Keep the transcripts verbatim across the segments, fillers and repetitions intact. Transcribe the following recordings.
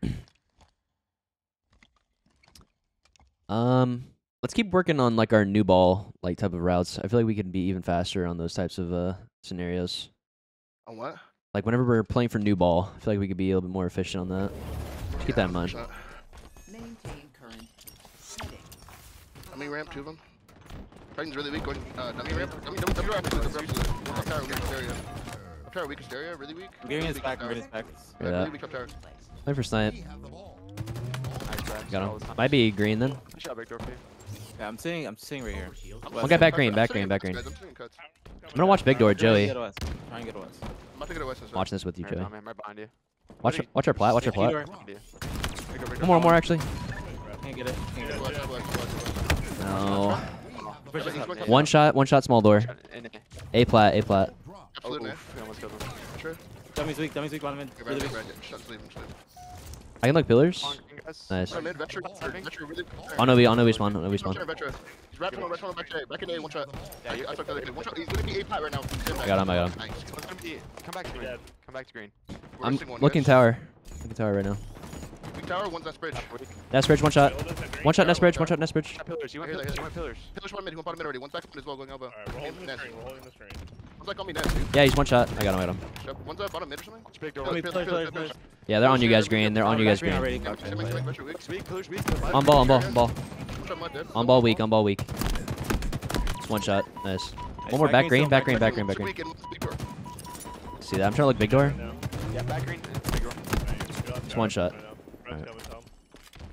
yeah. um, let's keep working on like our new ball like type of routes. I feel like we can be even faster on those types of uh scenarios. On what? Like whenever we're playing for new ball, I feel like we could be a little bit more efficient on that. Just keep yeah, that in mind. Dummy ramp, two of them. Titan's really weak. Going, uh, dummy ramp. Dummy, dummy, dummy ramp. Up tower, weak hysteria. Up tower, weak hysteria. Really weak. I'm getting his back. I'm getting his back. Yeah, really weak up tower. Play for snipe. Got him. Might be green then. Yeah, I'm seeing. I'm seeing right here. One guy back green. Back green. Back green. I'm gonna watch big door, Joey. Try and get a west. Watch this with you, Joey. Watch, watch our plat. Watch our plat. One more, one more actually. Can't get it. Can't get it. No. One shot, one shot, small door. A plat, A plat. Dummy's weak, dummy's weak, bottom end. I can look pillars. Nice. On O B, on O B spawn, on O B spawn. I got him, I got him. Come back to green. Come back to green. I'm looking tower. Looking tower right now. Tower, one's Nest Bridge. Nest Bridge, one shot. One shot, Nest Bridge, one shot, Nest Bridge. Pillars, you want pillars, you want pillars. Pillars one mid, he went bottom mid already. One's back mid as well, going elbow. One's like on me, Nest. Yeah, he's one shot. I got him, I got him. One's up bottom mid or something? Yeah, they're on you guys green, they're on you guys green. On ball, on ball, on ball. On ball weak, on ball weak. One shot, nice. One more back green, back green, back green, back green. See that? I'm trying to look big door. Yeah, back green. It's one shot.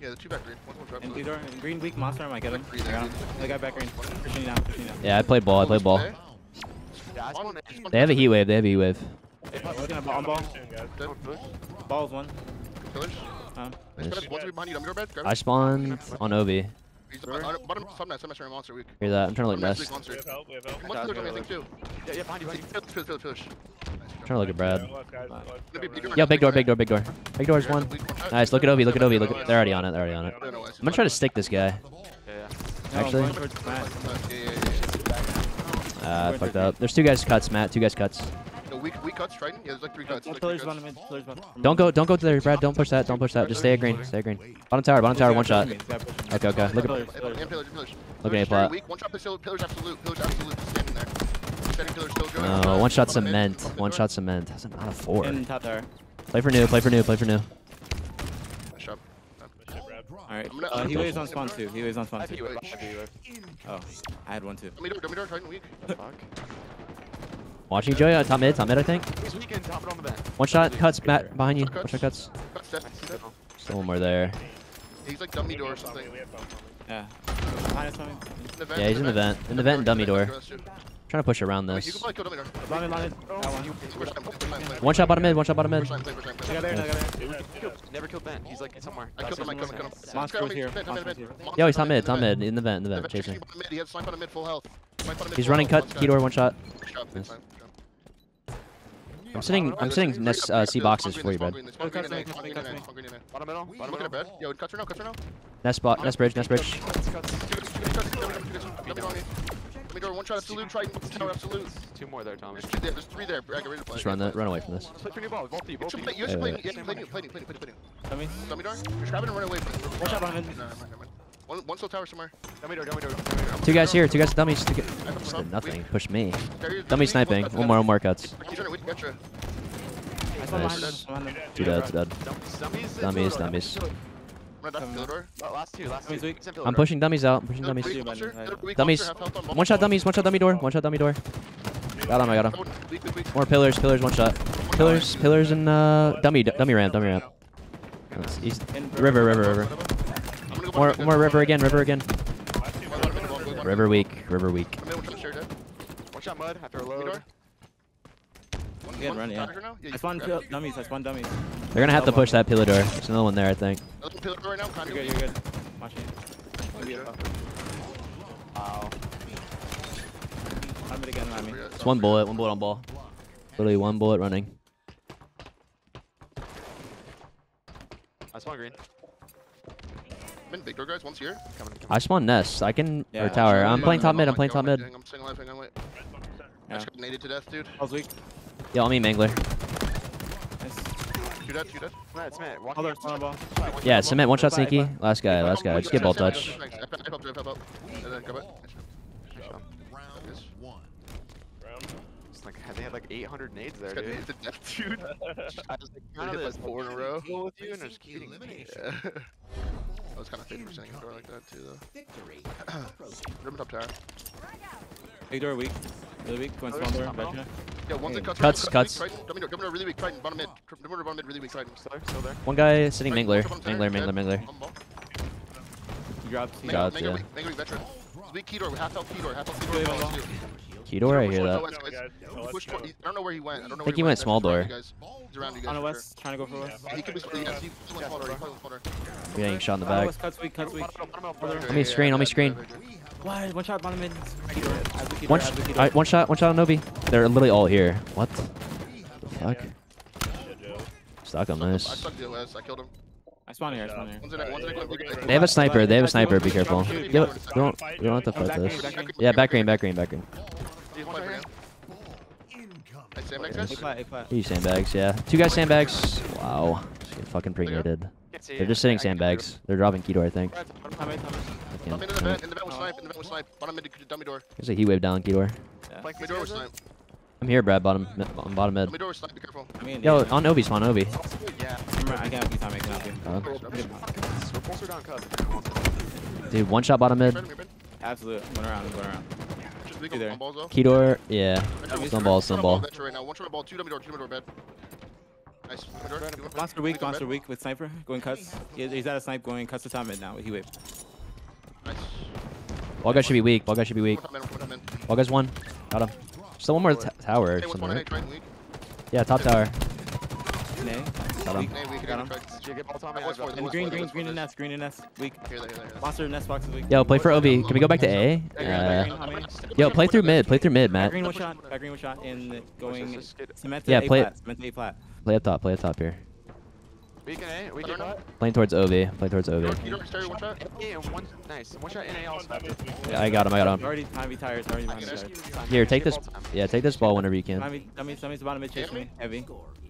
Yeah, the two back green. One more and door, and green weak monster, I might get him. I got him. The guy back green. Pushing down, pushing down. Yeah, I played ball. I played ball. They have a heat wave. They have a heat wave. On ball. Ball's one. Um, nice. I spawned on O B. Hear that? I'm trying to look Nest. I'm trying to look at Brad. Yo, big door, big door, big door. Big door is one. Nice, look at Obi, look at Obi, look at, they're already on it, they're already on it. I'm gonna try to stick this guy. Actually. Ah, uh, fucked up. There's two guys cuts, Matt, two guys cuts. Don't go, don't go to there, Brad, don't push that, don't push that. Just stay at green, stay at green. Bottom tower, bottom tower, one shot. Okay, okay, look at... Look at A-plot. No, one shot cement, one shot cement. That's not a four. Play for new, play for new, play for new. Alright, uh, he waves on spawn too. He waves on spawn too. Oh, I had one too. Watching Joey on top mid, top mid I think. One shot cuts, Matt, behind you. One shot cuts. Still one more there. He's like dummy door or something. Yeah. Yeah, he's in the vent. In the vent and dummy door. Trying to push around this. One shot bottom mid, one shot bottom mid. Never killed Ben. He's like somewhere. I killed him, I killed him, I killed him. Yo, he's top mid, top mid, in the vent, in the vent, chasing. He's running cut, key door, one shot. Yes. I'm sitting, I'm sitting next uh, C boxes for you, Brad. Nest bot, Nest bridge, Nest bridge. One shot absolute, try tower absolute. Two more there, Thomas. There's, two there, there's three there. Brad, get ready to play. Just run that, run away from this. Play for new ball, both of you, both of you. You should play, you should play, you should play, you should play, you should play. Just grab it and run away from it. Watch out behind him. One, one still tower somewhere. Dummy door, dummy door, dummy door. Two guys here, two guys dummies. Two guys did nothing, push me. Dummy sniping, one more, one more cuts. Nice. Too dead, too dead. Dummies, dummies. I'm pushing dummies out. I'm pushing dummies. Dummies. One shot dummies. One shot dummy door. One shot dummy door. Got him. I got him. More pillars. Pillars. One shot. Pillars. Pillars and uh, dummy. Dummy ramp. Dummy ramp. He's river. River. River. More. More river again. River again. River weak. River weak. One shot mud after a load. Again, run, yeah. I spawned dummies, I spawned dummies. They're gonna have to push that pillar door. There's another one there, I think. You're good, you're good. Watch it. Wow. I'm again, I mean. It's one bullet, one bullet on ball. Literally one bullet running. I spawned green. Big door guys, one's here. I spawned Nest. I can, or tower. I'm playing top mid, I'm playing top mid. I'm staying alive, hang on, wait. I just got naded to death, dude. I was weak. Yo, I'm in Mangler. Nice. dead, two dead. No, it's Cement. One shot. Yeah, Cement, one shot sneaky. Last guy, last guy. Just get ball touch. They had like eight hundred nades there, dude. It's a death, dude. I was like, hit like four in a row. With you and I was kidding. I was kind of fifty percent in the door like that, too, though. Rim top tower. Big door weak. Really weak. Going small door. Yeah, one's in cuts. Cuts, cuts. Domino, Domino, really weak. Triton, bottom mid. Domino, bottom mid, really weak. Triton. Still there. One guy sitting Mangler. Mangler, Mangler, Mangler. He dropped. He dropped, yeah. Mangler weak veteran. Weak key door. Half health key door. Half health key door. Key door, I hear that. I don't know where he went. I don't know. I think he went small door. On the west, trying to go for west. He could be small door. We're getting shot in the back. Let me screen. Let me screen. Why? One shot bottom mid. One shot. One shot. One shot on Nobi. They're literally all here. What? The fuck? Stuck on this. I stuck the O S. I killed him. I spawn here, I spawn here. They have a sniper, they have a sniper, be careful. We don't, we don't have to fight this. Yeah, back green, back green, back green. Two sandbags, yeah. Two guys sandbags. Wow. Just get fucking pre-nated. They're just sitting sandbags. They're dropping key door, I think. There's a heat wave down key door. I'm here, Brad, bottom on bottom mid. Yo, on Obi, spawn Obi. Dude, one shot bottom mid. Absolute. One around, one around. Key door, yeah. Stun ball, stun ball. Monster weak, monster weak with sniper. Going cuts. He's out of snipe going cuts to top mid now. He waved. Ball guy should be weak. Ball guy should be weak. Ball guy's one. Got him. Still one more tower or something, right? Yeah, top tower. Got him. And green, green, green in S, green in S. Weak. Monster in S box is weak. Yo, play for O B. Can we go back to A? Uh, yo, play through mid. Play through mid, Matt. Green one shot. Green one shot in going. Yeah, play. Play up top. Play up top here. Playing towards O B. Play towards O B. Nice. One shot in A also. Yeah, I got him. I got him. Already time tires. Already time. Here, take this. Yeah, take this ball whenever you can. Somebody's bottom mid chasing me. Heavy.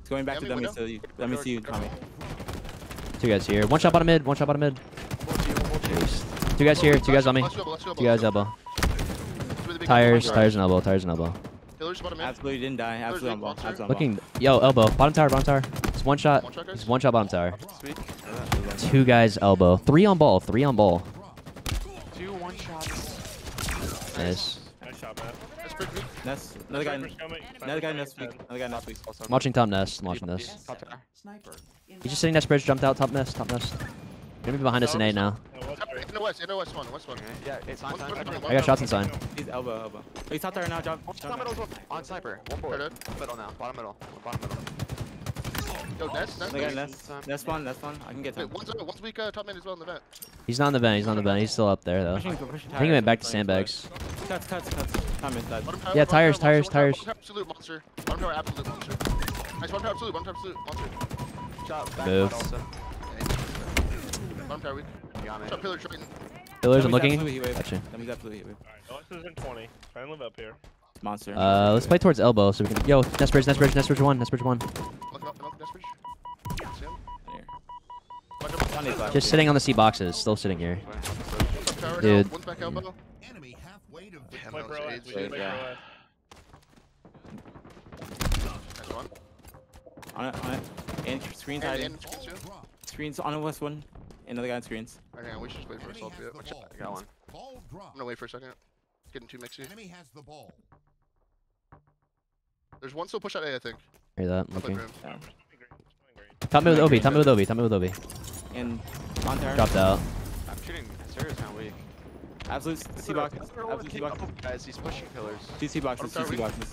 It's going back to dummy, so you, let me see you, Tommy. Two guys here. One shot bottom mid, one shot bottom mid. Two guys here, two guys on me. Two guys elbow. Tires, tires and elbow, tires and elbow. Absolutely didn't die, absolutely elbow. Looking, yo, elbow. Bottom tower, bottom tower. It's one shot, it's one shot bottom tower. Two guys elbow. Three on ball, three on ball. Two one shots. Nice. Nice shot, man. Nest. Another guy. Another guy Nest. Another guy Nest. I'm watching top Nest. I'm watching this. He's just sitting Nest bridge. Jumped out. Top Nest. Top Nest. They're gonna be behind us in A now. In the west. In the west one. West one. Yeah. It's on sign. I got shots in sign. He's elbow. Elbow. He's out there now. Jump. On sniper. One board. Middle now. Bottom middle. Bottom middle. Yo, Nest. Nest. Nest one. Nest one. I can get him. One's weak. Top man as well in the vent. He's not in the vent. He's not in the vent. He's still up there though. I think he went back to sandbags. Cuts, cuts, cuts. Time inside. Yeah, tires, tires, tires. Absolute monster. One tower, absolute monster. Nice, one tower, absolute, one tower, absolute monster. Move. One tower, weak. Shot pillar, Triton. Pillars, I'm looking. Gotcha. Alright, Alex is in twenty. Try and live up here. Monster. Uh, let's play towards elbow so we can. Yo, Nest Bridge, Nest Bridge, Nest Bridge one, Nest Bridge one. Just sitting on the C boxes, still sitting here. Dude. On it, on it. And screens hiding. Screens on the west one. Another guy on screens. Okay, we should just wait for assault to do it. I got one. I'm gonna wait for a second. It's getting too mixy. There's one still push out A, I think. Hear that? I'm looking. Yeah. Top me with Obi, top me with Obi, top me with Obi. And on there. Dropped out. I'm shooting. Sarah's kind of weak. Absolute C boxes. Absolute C boxes. Guys, he's pushing pillars. Two C boxes. Two C boxes.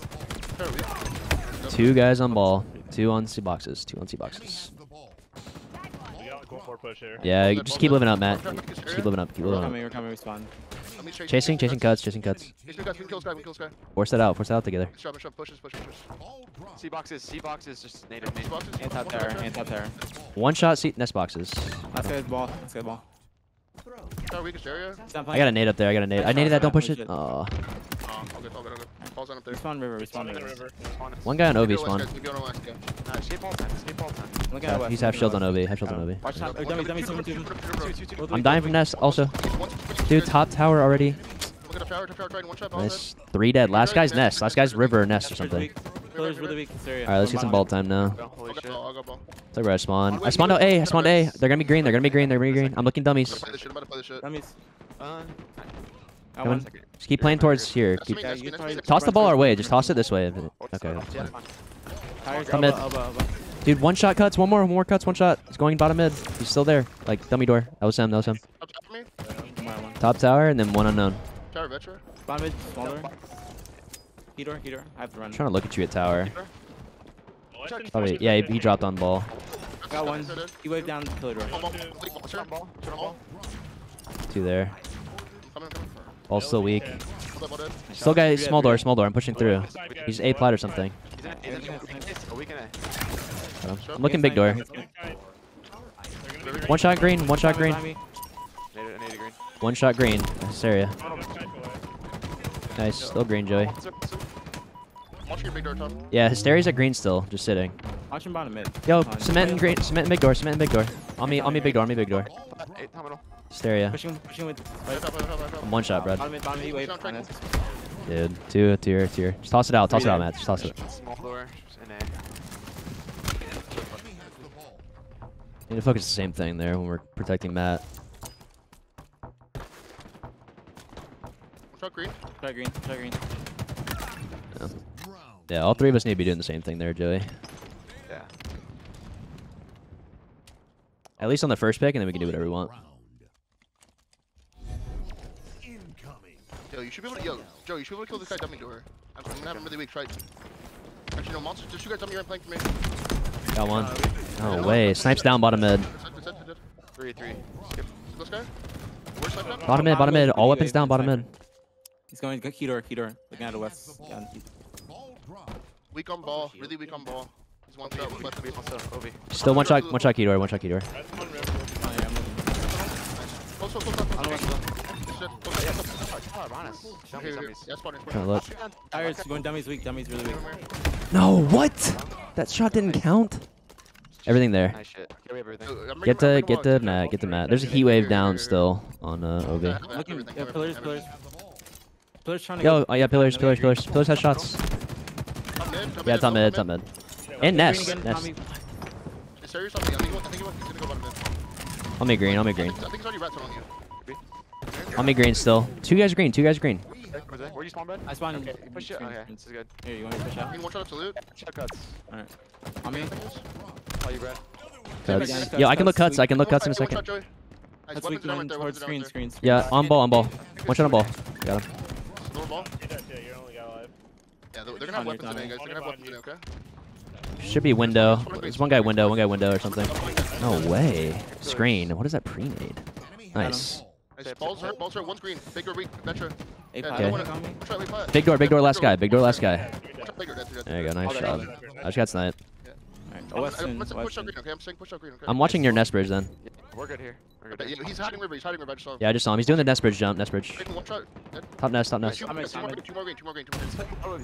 Two guys on ball. Two on C boxes. Two on C boxes. Yeah, just keep living up, Matt. Just keep living up. Keep living up. We're coming. We're coming. Respawn. Chasing, chasing cuts, chasing cuts. Force that out. Force that out together. C boxes. C boxes. Just native. And top tower. And top tower. One shot. C nest boxes. Let's get ball. Let's get ball. I got a nade up there, I got a nade. I naded that, don't push it. Oh. Respawn river, respawn river. One guy on O B spawn. looking at west. He's half shield on O B. Half shield on O B. Watch top. I'm dying from nest also. Dude, top tower already. Nice. Three dead. Last guy's nest. Last guy's river or nest or something. Alright, let's get some ball time now. It's like where I spawn. I spawned out A. I spawned A. They're gonna be green. They're gonna be green. They're gonna be green. I'm looking dummies. Dummies. Just keep playing towards here. Keep... Toss the ball our way. Just toss it this way. Okay. Come mid. Dude, one shot cuts. One more. One more cuts. One shot. He's going bottom mid. He's still there. Like dummy door. That was him. That was him. Top tower and then one unknown. Tower veteran. Bottom mid. Smaller. Key door, key door. I have to run. I'm trying to look at you at tower. Probably, yeah, he dropped on ball. Got one. He waved down the killer door. Two there. All still weak. Still guy, small door, small door. I'm pushing through. He's A plat or something. I'm looking big door. One shot green, one shot green. One shot green. This area. Nice, still green, Joey. Yeah, Hysteria's at green still, just sitting. Yo, cement and green, cement and big door, cement and big door. On me, on me, big door, on me, big door. Hysteria. I'm one shot, Brad. Dude, two, tier, tier. Just toss it out, toss it out, Matt. Just toss it out. Need to focus the same thing there when we're protecting Matt. Green. Try green. Try green. Yeah. yeah, all three of us need to be doing the same thing there, Joey. Yeah. At least on the first pick, and then we can do whatever we want. Yo, you should be able to, yo, Joe, you should be able to kill this guy dummy door. I'm gonna have a really weak fight. Actually, no, monster, just you guys dummy right playing for me. Got one. No oh, way. Snipes down bottom mid. Three, three. Skip. This guy? Where's snipe down? Bottom mid, bottom mid. All weapons down, bottom mid. He's going to key door, key door. Looking out of west. Yeah. Weak on ball, really weak on ball. He's one shot, left to be one shot, O B. Still one shot, one shot key door, one shot key door. Dummy's weak, dummy's really weak. No, what? That shot didn't count? Everything there. Nice shit. Get to, get to Matt, get to Matt. There's a heat wave down still on uh, O B. Yeah, pillars, pillars. Yo, go. Oh yeah, pillars, pillars, pillars. Pillars has shots. Top mid, top mid, yeah, top mid, top mid. And nest, again, nest. On me green, on me green. On me green still. Two guys green, two guys green. Where do you spawn, bud? I spawned. Okay, push it. Okay, this is good. Here, you want to push out? One shot absolute. Check cuts. Alright. On me. Call you, Brad. Cuts. Yo, I can look cuts, I can look cuts in a second. That's weak one towards screen, screen, screen. Yeah, on ball, on ball. One shot on ball. Got him. Ball? Yeah, they're, they're gonna have weapons today, guys. They're gonna have weapons today, okay? Should be window. There's one guy window, one guy window or something. No way. Screen. What is that pre-nade? Nice. Balls hurt, balls hurt. One's green. Big door, metro. Okay. Big door, big door, last guy. Big door, last guy. There you go, nice shot. I just got sniped. I'm watching your nest bridge then. We're good here. He's hiding river, he's hiding river, I just saw him. Yeah, I just saw him. He's doing the nest bridge jump, nest bridge. Top nest, top nest. Two more green, two more green, two more green.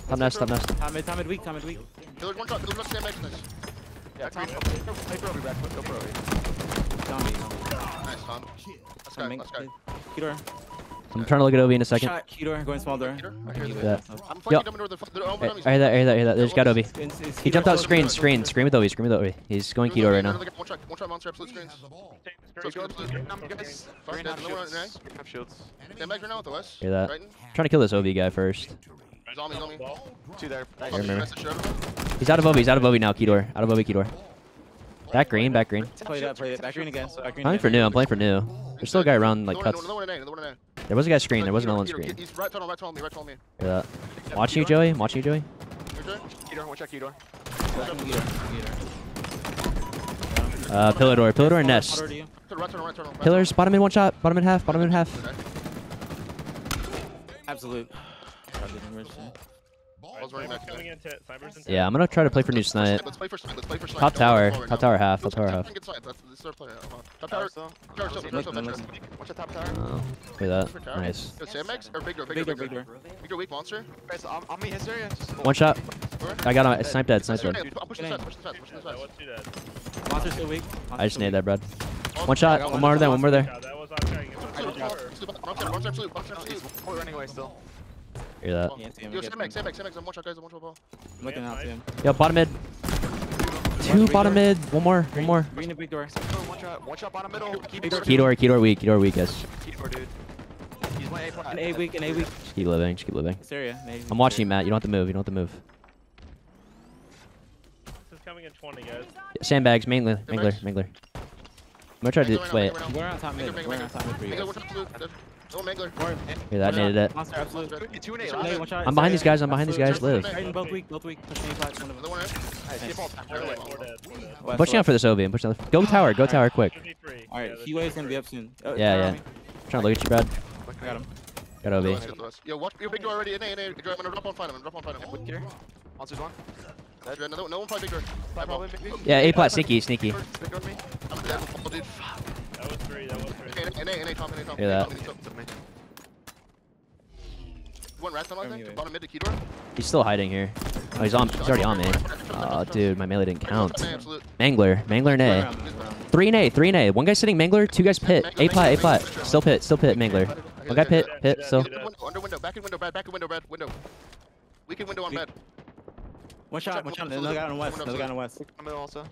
Top nest, top nest. Top mid, top mid weak, top mid weak. Village one shot, village one stand back to this. Yeah, Tom. Play for over, back, go for over. Nice, Tom. Let's go, let's go. Keter. I'm trying to look at Obi in a second. Shot Keter, going small door. I hear that. I'm flanking them into the... I hear that, I hear that, I hear that. There's got Obi. He jumped out screen, screen. Screen with Obi, screen with Obi. He's going Keter right now. One shot monster, absolute screens. Hear that. I'm trying to kill this O B guy first. He's out of O B, he's out of O B now, Keydor. Out of O B, Keydor. Back green, back green. I'm playing for new, I'm playing for new. There's still a guy around like cuts. There was a guy screen, there wasn't no one screen. Hear that. I'm watching you, Joey. I'm watching you, Joey. Uh, pillar door, pillar door, and nest. Pillars, bottom in one shot, bottom in half, bottom in half. Absolute. Yeah, I'm gonna try to play for new snipe. Top tower, top tower half, top tower half. start playing it. Top tower. Tower still. Tower still. Watch the top tower. Look at that. Nice. Sandbags? Or Victor? Victor, Victor. Victor, weak monster. On me, his area. One shot. I got him. Snipe dead. Snipe dead. I'm pushing the side. Pushing the side. Pushing the side. Monster's still weak. I just need that, Brad. One shot. One more there. One more there. One's actually. He's running away still. Hear that. Yo, Sandbags. Sandbags. Sandbags. I'm one shot, guys. I'm one shot ball. I'm looking out to him. Yo, bottom mid. Two bottom mid, one more, one more. Green to big door. One shot, one shot bottom middle. Key door, key door weak, key door weak, guys. Key door, dude. He's playing A. An A weak, an A weak. Just keep living, just keep living. I'm watching you, Matt. You don't have to move, you don't have to move. This is coming in twenty, guys. Sandbags, mangler, mangler, mangler. I'm gonna try to play it. We're on top mid, we're on top mid for you guys. No mangler. Hear that, I needed it. I'm behind these guys, I'm behind these guys, live. Both weak, both weak. I'm pushing out for this O B. I'm pushing out. Go tower, go tower quick. Alright, Hewave's gonna be up soon. Yeah, yeah. I'm trying to look at you, Brad. I got him. Got O B. Yo, watch your big door already. N A, N A. I'm gonna drop on find him. I'm gonna drop on find him. Monster's one. No one find big door. Yeah, A plot, sneaky, sneaky. I'm dead. Dude. That was three, that was three. N A, N A, N A, Tom, N A, Tom. Hear that. You want rats on like that? Bottom mid to key door? He's still hiding here. Oh, he's on. He's already on me. Oh, dude, my melee didn't count. Mangler, Mangler, and A. Three and A, three and A. One guy sitting Mangler, two guys pit. A plot, A plot. Still pit, still pit, Mangler. One guy pit, pit, still. Under window, back in window, Brad, back in window, Brad, window. Weak in window on Brad. One shot, one shot, another guy on west, another guy on west. I'm also.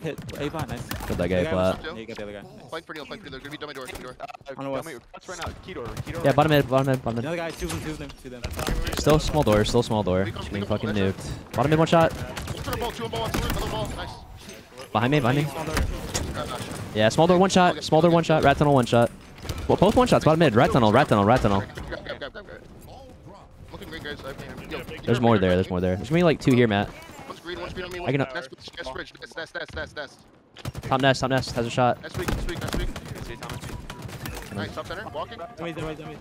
Hit, A plot, nice. Killed that guy, A plot. Yeah, you got the other guy. Flank for Neil, flank for Neil. They're gonna be dummy door, dummy door. On the west. Right now, key door, key door. Yeah, bottom mid, bottom mid, bottom mid. Another guy, two of them, two of them, two of them. Still small door, still small door. Being fucking nuked. Bottom mid, one shot. Behind me, behind me. Yeah, small door, one shot. Small door, one shot. Rat tunnel, one shot. Well, both one shots, bottom mid. Rat tunnel, rat tunnel, rat tunnel. There's more there, there's more there. There's gonna be like two here, Matt. One's green, one's green on me, one's nest, nest, bridge, nest, nest, nest, nest, nest. Top nest, top nest, has a shot. Next week, next week, next week. Nice, top center, walking. Wait, wait, wait,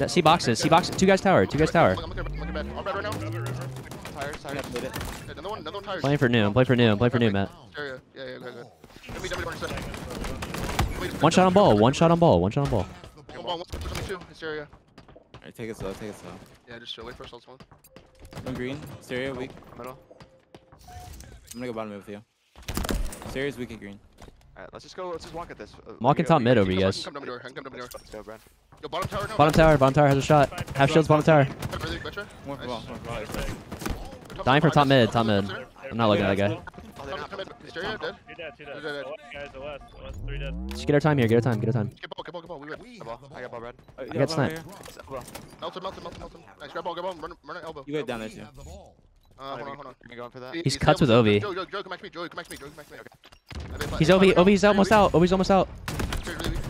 wait. C boxes, C boxes, two guys tower, two guys tower. I'm looking back, I'm back right now. Tires, tires. Another one, another one tires. Playing for noon, play for noon, play for noon, Matt. Yeah, yeah, yeah, good, good. One shot on ball, one shot on ball, one shot on ball. One ball, one shot on two, this area. Alright, take it slow, take it slow. Yeah, just chill, wait for ourselves one. I'm green, Syria weak, middle. I'm gonna go bottom mid with you. Syria's weak at green. Alright, let's just go, let's just walk at this. I'm walking top mid over you guys. Come down the door, come down the door. Let's go, Brad. Yo, bottom tower, no. Bottom tower, bottom tower has a shot. Half shields, bottom tower. Dying from top mid, top mid. I'm not looking at that guy. Syria dead? You're dead, you're dead. Guys, the last, the last three dead. Just get our time here, get our time, get our time. I got ball, Brad. I got snipe. Melt him, melt him, melt him, melt him. Nice, grab ball, grab ball, run, run an elbow. You go down there too. Uh, hold on, hold on. Can we go in for that? He's, he's cuts with O V. Joe, Joe, Joe, come back to me, Joe, come back to me, Joe, come back to me. Okay. He's O V, O V's almost out, O V's almost out.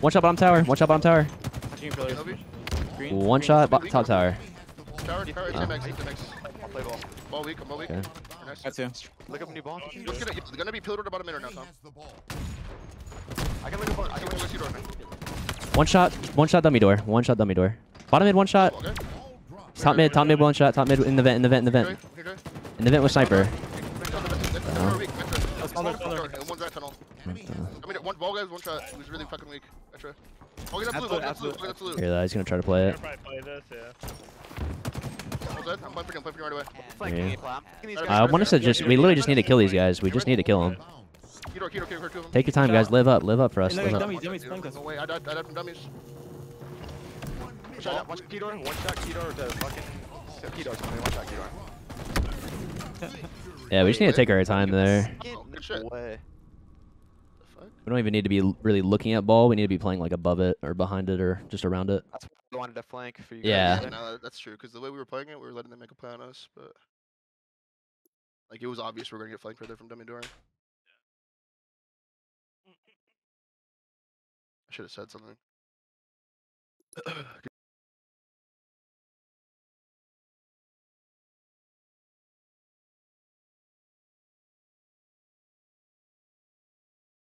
One shot bottom tower, one shot bottom tower. One shot top tower. Tower, tower, T M X, T M X. I'll play ball. Ball weak, ball weak. That's him. Look up new ball. It's gonna be pillared about a minute now, Tom. I can look up, I can look up your door, man. One shot, one shot dummy door, one shot dummy door. Bottom mid, one shot. Okay. Top mid, top mid, one shot, top mid in the vent, in the vent, in the vent. In the vent with sniper. One ball guys, one shot. It was really fucking weak. Hear that, he's gonna try to play it. I want us to just, we literally just need to kill these guys. We just need to kill them. Take your time, guys. Live up, live up for us. Live up. I died from dummies. One shot, one shot key door, one shot key door, the fucking key door, one shot key door. Yeah, we just need to take our time there. We don't even need to be really looking at ball, we need to be playing like above it or behind it or just around it. That's what we wanted to flank for you guys. Yeah. Yeah, no, that's true, because the way we were playing it, we were letting them make a play on us, but like it was obvious we were going to get flanked right there from dummy door. I should have said something.